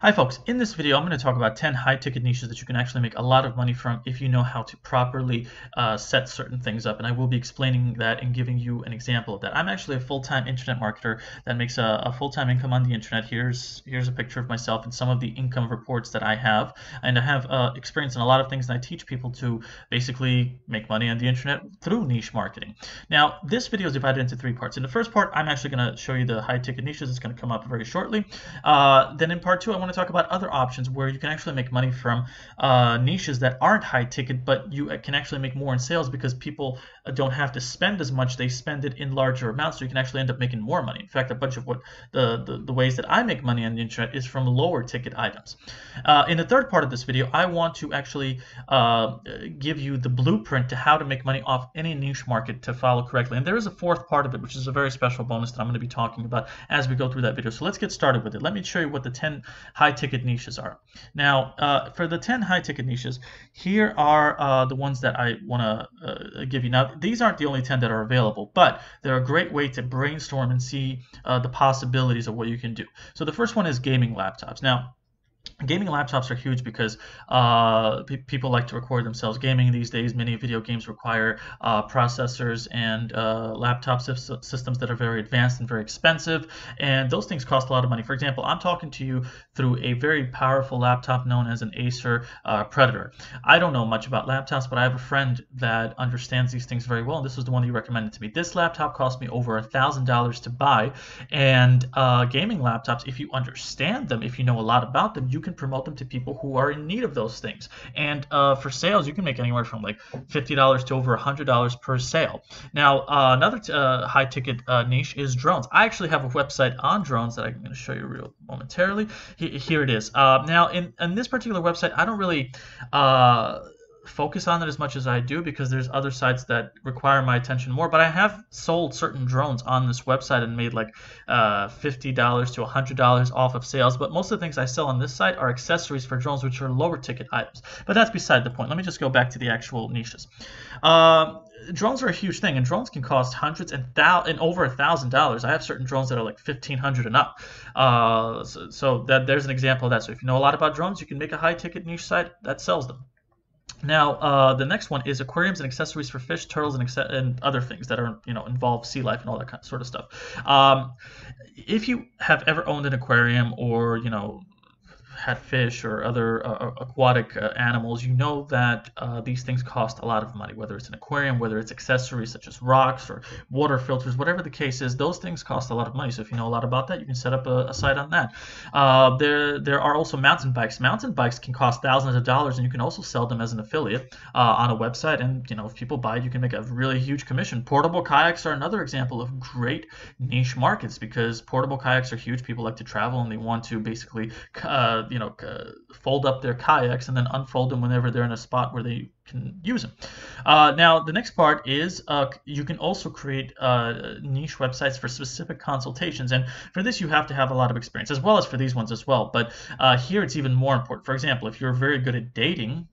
Hi folks, in this video I'm going to talk about 10 high-ticket niches that you can actually make a lot of money from if you know how to properly set certain things up, and I will be explaining that and giving you an example of that. I'm actually a full-time internet marketer that makes a full-time income on the internet. Here's a picture of myself and some of the income reports that I have, and I have experience in a lot of things, and I teach people to basically make money on the internet through niche marketing. Now this video is divided into three parts. In the first part I'm actually going to show you the high-ticket niches. It's going to come up very shortly. Then in part two I want to talk about other options where you can actually make money from niches that aren't high ticket, but you can actually make more in sales because people don't have to spend as much. They spend it in larger amounts, so you can actually end up making more money. In fact, a bunch of what the ways that I make money on the internet is from lower ticket items. In the third part of this video I want to actually give you the blueprint to how to make money off any niche market to follow correctly, and there is a fourth part of it which is a very special bonus that I'm going to be talking about as we go through that video. So let's get started with it. Let me show you what the 10 high-ticket niches are. Now for the 10 high-ticket niches, here are the ones that I want to give you. Now these aren't the only 10 that are available, but they're a great way to brainstorm and see the possibilities of what you can do. So the first one is gaming laptops. Now gaming laptops are huge because people like to record themselves gaming these days. Many video games require processors and laptop systems that are very advanced and very expensive, and those things cost a lot of money. For example, I'm talking to you through a very powerful laptop known as an Acer Predator. I don't know much about laptops, but I have a friend that understands these things very well, and this was the one that you recommended to me. This laptop cost me over $1,000 to buy, and gaming laptops, if you understand them, if you know a lot about them, you can promote them to people who are in need of those things, and for sales you can make anywhere from like $50 to over $100 per sale. Now another high ticket niche is drones. I actually have a website on drones that I'm going to show you momentarily. Here it is. Now in this particular website I don't really focus on it as much as I do because there's other sites that require my attention more, but I have sold certain drones on this website and made like $50 to $100 off of sales. But most of the things I sell on this site are accessories for drones, which are lower ticket items, but that's beside the point. Let me just go back to the actual niches. Drones are a huge thing, and drones can cost hundreds and over $1,000. I have certain drones that are like $1,500 and up. So that there's an example of that. So if you know a lot about drones, you can make a high ticket niche site that sells them. Now the next one is aquariums and accessories for fish, turtles, and other things that are, you know, involve sea life and all that kind of sort of stuff. If you have ever owned an aquarium or, you know, had fish or other aquatic animals, you know that these things cost a lot of money, whether it's an aquarium, whether it's accessories such as rocks or water filters, whatever the case is, those things cost a lot of money. So if you know a lot about that, you can set up a site on that. There are also mountain bikes. Mountain bikes can cost thousands of dollars, and you can also sell them as an affiliate on a website, and, you know, if people buy it, you can make a really huge commission. Portable kayaks are another example of great niche markets because portable kayaks are huge. People like to travel and they want to basically you know, fold up their kayaks and then unfold them whenever they're in a spot where they can use them. Now the next part is you can also create niche websites for specific consultations, and for this you have to have a lot of experience as well as for these ones as well, but here it's even more important. For example, if you're very good at dating,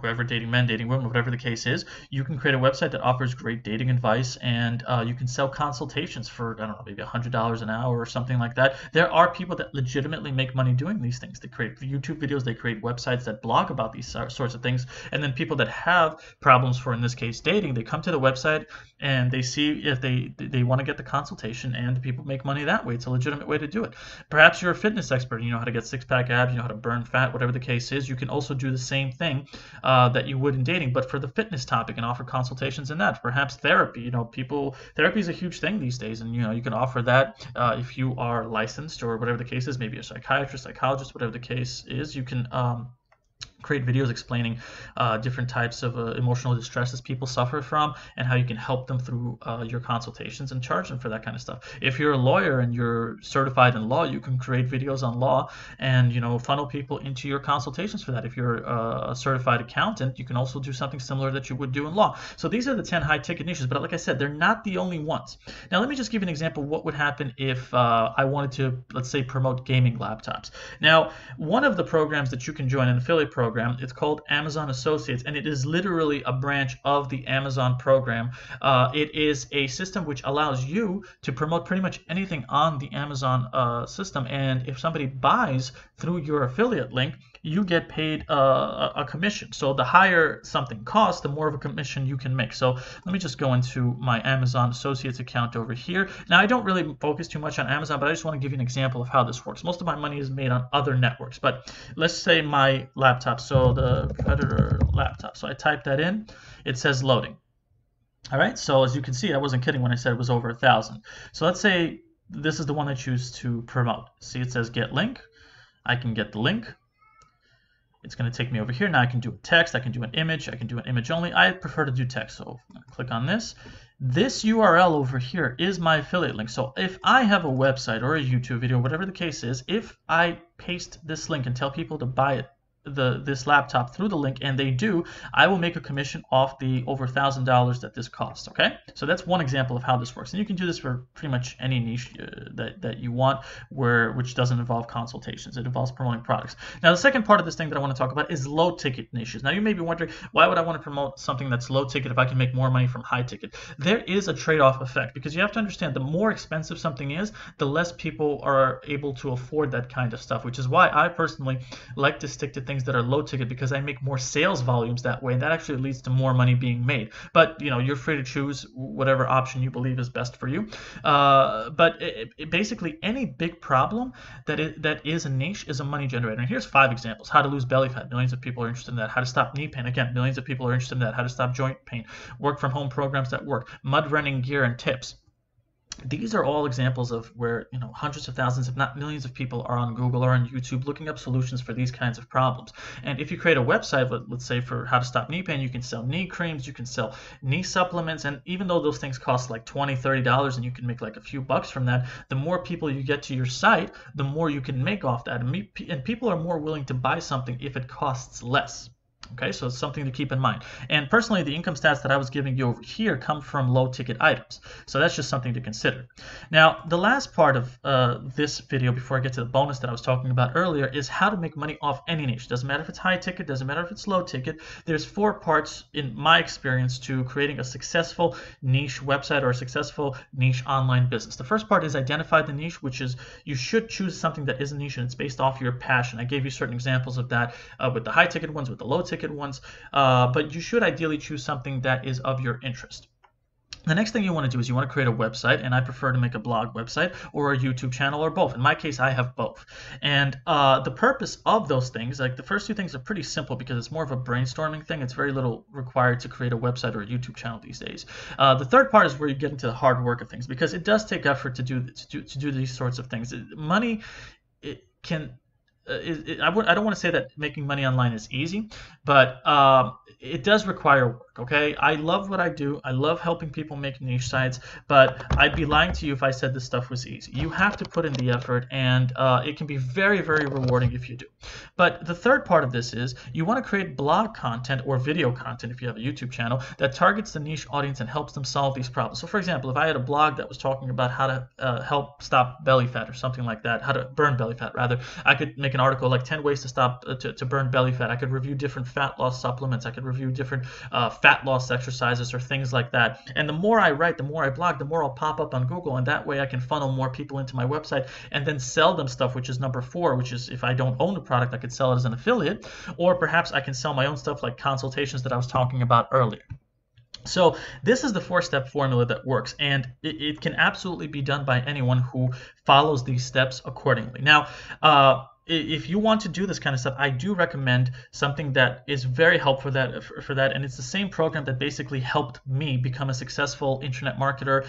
whoever, dating men, dating women, whatever the case is, you can create a website that offers great dating advice, and you can sell consultations for, I don't know, maybe $100 an hour or something like that. There are people that legitimately make money doing these things. They create YouTube videos, they create websites that blog about these sorts of things, and then people that have problems for, in this case, dating, they come to the website and they see if they want to get the consultation, and people make money that way. It's a legitimate way to do it. Perhaps you're a fitness expert and you know how to get six-pack abs, you know how to burn fat, whatever the case is. You can also do the same thing that you would in dating, but for the fitness topic, and offer consultations in that. Perhaps therapy, you know, therapy is a huge thing these days, and, you know, you can offer that if you are licensed or whatever the case is, maybe a psychiatrist, psychologist, whatever the case is. You can create videos explaining different types of emotional distresses people suffer from and how you can help them through your consultations and charge them for that kind of stuff. If you're a lawyer and you're certified in law, you can create videos on law and, you know, funnel people into your consultations for that. If you're a certified accountant, you can also do something similar that you would do in law. So these are the 10 high-ticket niches, but like I said, they're not the only ones. Now let me just give you an example of what would happen if I wanted to, let's say, promote gaming laptops. Now one of the programs that you can join, an affiliate program, program. It's called Amazon Associates, and it is literally a branch of the Amazon program. It is a system which allows you to promote pretty much anything on the Amazon system, and if somebody buys through your affiliate link, you get paid a commission. So the higher something costs, the more of a commission you can make. So let me just go into my Amazon Associates account over here. Now, I don't really focus too much on Amazon, but I just want to give you an example of how this works. Most of my money is made on other networks, but let's say my laptop, so the Predator laptop. So I type that in, it says loading. All right, so as you can see, I wasn't kidding when I said it was over 1,000. So let's say this is the one I choose to promote. See, it says get link. I can get the link. It's going to take me over here. Now I can do a text, I can do an image, I can do an image only. I prefer to do text, so I'm going to click on this. This URL over here is my affiliate link. So if I have a website or a YouTube video, whatever the case is, if I paste this link and tell people to buy it, this laptop through the link, and they do, I will make a commission off the over $1,000 that this costs. Okay, so that's one example of how this works, and you can do this for pretty much any niche that you want, which doesn't involve consultations. It involves promoting products. Now, the second part of this thing that I want to talk about is low ticket niches. Now, you may be wondering, why would I want to promote something that's low ticket if I can make more money from high ticket? There is a trade-off effect, because you have to understand, the more expensive something is, the less people are able to afford that kind of stuff, which is why I personally like to stick to things that are low ticket, because I make more sales volumes that way, and that actually leads to more money being made. But you know, you're free to choose whatever option you believe is best for you. But basically, any big problem that is a niche is a money generator. And here's 5 examples: how to lose belly fat, millions of people are interested in that; how to stop knee pain, again, millions of people are interested in that; how to stop joint pain, work from home programs that work, mud running gear and tips. These are all examples of where, you know, hundreds of thousands, if not millions of people are on Google or on YouTube looking up solutions for these kinds of problems. And if you create a website, let's say for how to stop knee pain, you can sell knee creams, you can sell knee supplements. And even though those things cost like $20, $30 and you can make like a few bucks from that, the more people you get to your site, the more you can make off that. And people are more willing to buy something if it costs less. Okay, so it's something to keep in mind. And personally, the income stats that I was giving you over here come from low-ticket items. So that's just something to consider. Now, the last part of this video, before I get to the bonus that I was talking about earlier, is how to make money off any niche. Doesn't matter if it's high-ticket, doesn't matter if it's low-ticket. There's 4 parts, in my experience, to creating a successful niche website or a successful niche online business. The first part is identify the niche, which is you should choose something that is a niche and it's based off your passion. I gave you certain examples of that with the high-ticket ones, with the low-ticket ones, but you should ideally choose something that is of your interest. The next thing you want to do is you want to create a website, and I prefer to make a blog website or a YouTube channel or both. In my case, I have both. And the purpose of those things, like the first 2 things are pretty simple because it's more of a brainstorming thing. It's very little required to create a website or a YouTube channel these days. The third part is where you get into the hard work of things, because it does take effort to do these sorts of things. Money, it can... I don't want to say that making money online is easy, but it does require work, okay? I love what I do. I love helping people make niche sites, but I'd be lying to you if I said this stuff was easy. You have to put in the effort, and it can be very, very rewarding if you do. But the third part of this is you want to create blog content or video content, if you have a YouTube channel, that targets the niche audience and helps them solve these problems. So, for example, if I had a blog that was talking about how to help stop belly fat or something like that, how to burn belly fat, rather, I could make an article like 10 ways to stop to burn belly fat. I could review different fat loss supplements. I could review different fat loss exercises or things like that. And the more I write, the more I blog, the more I'll pop up on Google, and that way I can funnel more people into my website and then sell them stuff, which is number 4, which is if I don't own the product, I could sell it as an affiliate, or perhaps I can sell my own stuff like consultations that I was talking about earlier. So this is the 4-step formula that works, and it can absolutely be done by anyone who follows these steps accordingly. Now, if you want to do this kind of stuff, I do recommend something that is very helpful for that, and it's the same program that basically helped me become a successful internet marketer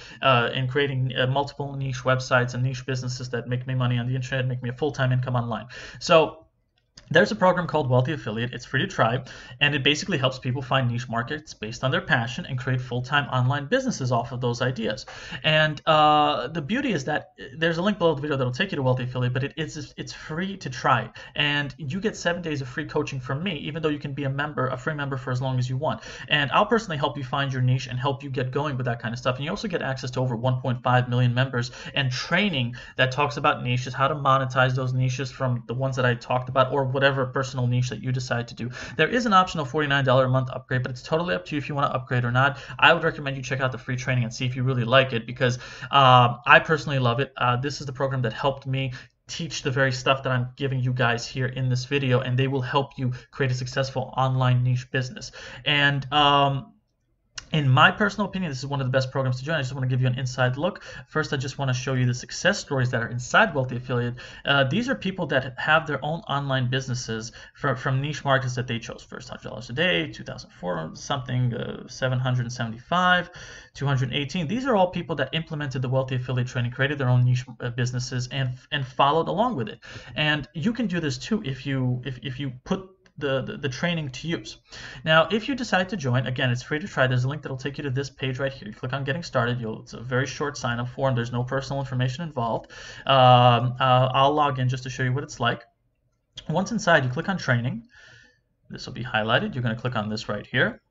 in creating multiple niche websites and niche businesses that make me money on the internet, make me a full-time income online. So there's a program called Wealthy Affiliate. It's free to try, and it basically helps people find niche markets based on their passion and create full-time online businesses off of those ideas. And the beauty is that there's a link below the video that'll take you to Wealthy Affiliate, but it's free to try, and you get 7 days of free coaching from me, even though you can be a free member for as long as you want. And I'll personally help you find your niche and help you get going with that kind of stuff. And you also get access to over 1.5 million members and training that talks about niches, how to monetize those niches from the ones that I talked about, or or whatever personal niche that you decide to do. There is an optional $49 a month upgrade, but it's totally up to you if you want to upgrade or not. I would recommend you check out the free training and see if you really like it, because I personally love it. This is the program that helped me teach the very stuff that I'm giving you guys here in this video, and they will help you create a successful online niche business. And in my personal opinion, this is one of the best programs to join. I just want to give you an inside look. First, I just want to show you the success stories that are inside Wealthy Affiliate. These are people that have their own online businesses from niche markets that they chose. First, $100 a day, 2004, something, 775, 218. These are all people that implemented the Wealthy Affiliate training, created their own niche businesses, and followed along with it. And you can do this too if you put the training to use. Now, if you decide to join, again, it's free to try. There's a link that'll take you to this page right here. You click on Getting Started. It's a very short sign-up form. There's no personal information involved. I'll log in just to show you what it's like. Once inside, you click on Training. This will be highlighted. You're going to click on this right here,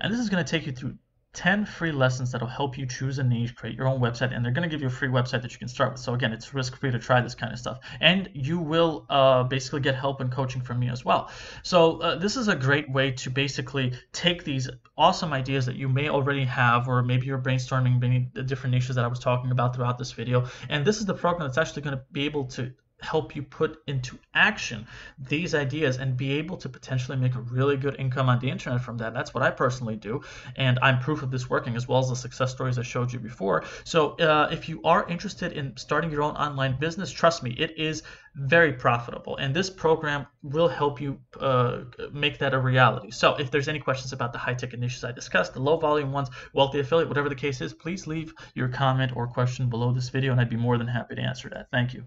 and this is going to take you through 10 free lessons that'll help you choose a niche, create your own website, and they're going to give you a free website that you can start with. So again, it's risk-free to try this kind of stuff, and you will basically get help and coaching from me as well. So this is a great way to basically take these awesome ideas that you may already have, or maybe you're brainstorming many different niches that I was talking about throughout this video, and this is the program that's actually going to be able to help you put into action these ideas and be able to potentially make a really good income on the internet from that. That's what I personally do, and I'm proof of this working, as well as the success stories I showed you before. So if you are interested in starting your own online business, trust me, it is very profitable, and this program will help you make that a reality. So if there's any questions about the high-ticket niches I discussed, the low-volume ones, Wealthy Affiliate, whatever the case is, please leave your comment or question below this video, and I'd be more than happy to answer that. Thank you.